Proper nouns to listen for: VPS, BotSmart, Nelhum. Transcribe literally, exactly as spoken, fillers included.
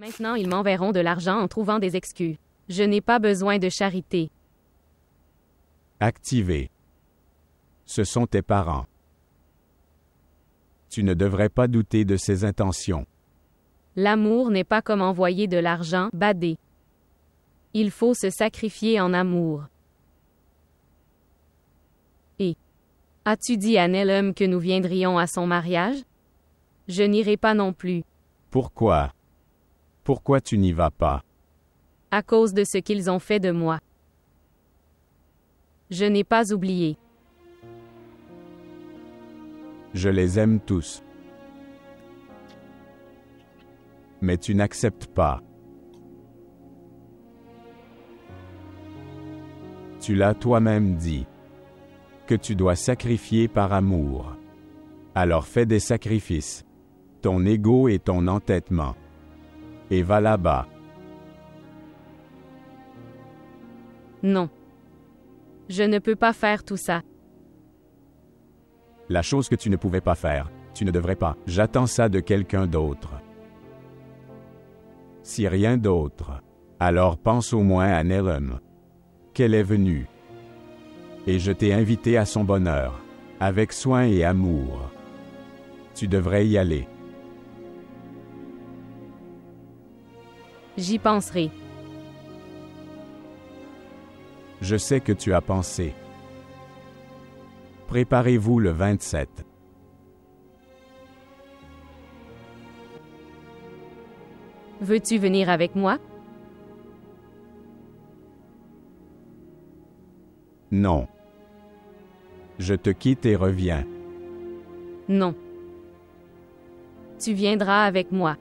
Maintenant, ils m'enverront de l'argent en trouvant des excuses. Je n'ai pas besoin de charité. Activé. Ce sont tes parents. Tu ne devrais pas douter de ses intentions. L'amour n'est pas comme envoyer de l'argent, badé. Il faut se sacrifier en amour. Et as-tu dit à Nelhum que nous viendrions à son mariage? Je n'irai pas non plus. Pourquoi? Pourquoi tu n'y vas pas? À cause de ce qu'ils ont fait de moi. Je n'ai pas oublié. Je les aime tous. Mais tu n'acceptes pas. Tu l'as toi-même dit, que tu dois sacrifier par amour. Alors fais des sacrifices, ton ego et ton entêtement. Et va là-bas. Non. Je ne peux pas faire tout ça. La chose que tu ne pouvais pas faire, tu ne devrais pas. J'attends ça de quelqu'un d'autre. Si rien d'autre, alors pense au moins à Nelhum. Qu'elle est venue. Et je t'ai invité à son bonheur, avec soin et amour. Tu devrais y aller. J'y penserai. Je sais que tu as pensé. Préparez-vous le vingt-sept. Veux-tu venir avec moi? Non. Je te quitte et reviens. Non. Tu viendras avec moi.